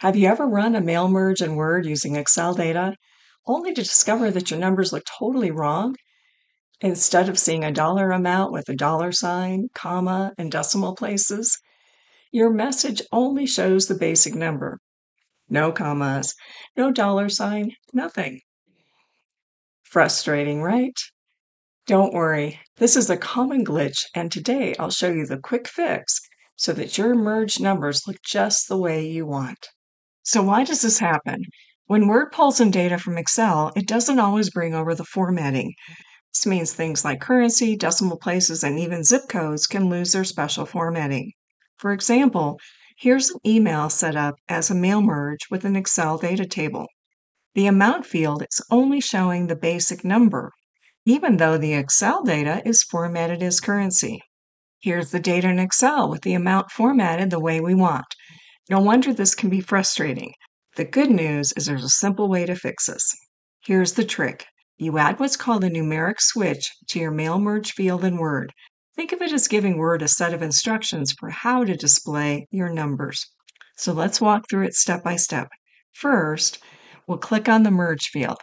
Have you ever run a mail merge in Word using Excel data, only to discover that your numbers look totally wrong? Instead of seeing a dollar amount with a dollar sign, comma, and decimal places, your message only shows the basic number. No commas, no dollar sign, nothing. Frustrating, right? Don't worry, this is a common glitch, and today I'll show you the quick fix so that your merged numbers look just the way you want. So why does this happen? When Word pulls in data from Excel, it doesn't always bring over the formatting. This means things like currency, decimal places, and even zip codes can lose their special formatting. For example, here's an email set up as a mail merge with an Excel data table. The amount field is only showing the basic number, even though the Excel data is formatted as currency. Here's the data in Excel with the amount formatted the way we want. No wonder this can be frustrating. The good news is there's a simple way to fix this. Here's the trick. You add what's called a numeric switch to your mail merge field in Word. Think of it as giving Word a set of instructions for how to display your numbers. So let's walk through it step by step. First, we'll click on the merge field.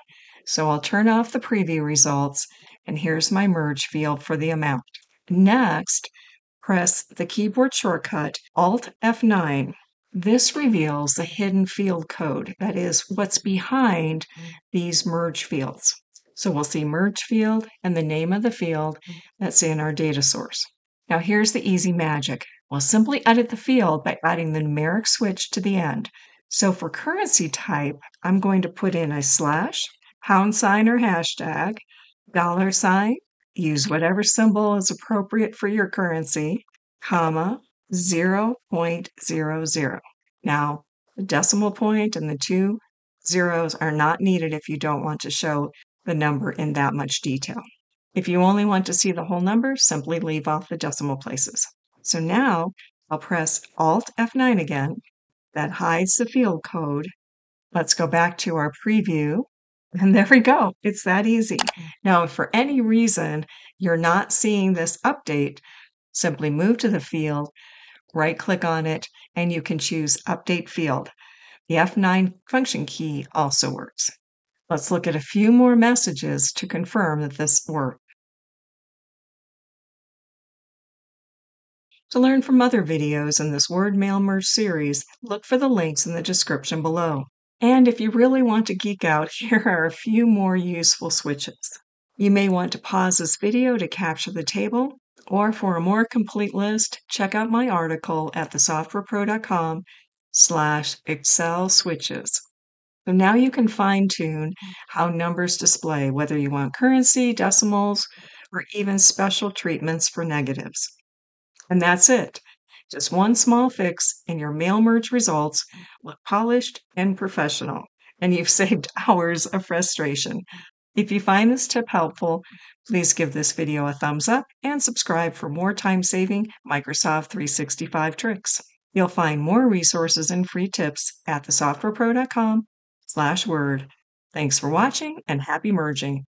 So I'll turn off the preview results, and here's my merge field for the amount. Next, press the keyboard shortcut Alt F9. This reveals the hidden field code, that is, what's behind these merge fields. So we'll see merge field and the name of the field that's in our data source. Now here's the easy magic. We'll simply edit the field by adding the numeric switch to the end. So for currency type, I'm going to put in a /, $, or hashtag, $, use whatever symbol is appropriate for your currency, comma, 0.00. Now, the decimal point and the 2 zeros are not needed if you don't want to show the number in that much detail. If you only want to see the whole number, simply leave off the decimal places. So now I'll press Alt F9 again. That hides the field code. Let's go back to our preview. And there we go. It's that easy. Now, if for any reason you're not seeing this update, simply move to the field, right-click on it, and you can choose Update Field. The F9 function key also works. Let's look at a few more messages to confirm that this worked. To learn from other videos in this Word Mail Merge series, look for the links in the description below. And if you really want to geek out, here are a few more useful switches. You may want to pause this video to capture the table, or for a more complete list, check out my article at thesoftwarepro.com/Excel switches. So now you can fine-tune how numbers display, whether you want currency, decimals, or even special treatments for negatives. And that's it. Just one small fix and your mail merge results look polished and professional, and you've saved hours of frustration. If you find this tip helpful, please give this video a thumbs up and subscribe for more time-saving Microsoft 365 tricks. You'll find more resources and free tips at thesoftwarepro.com/Word. Thanks for watching and happy merging.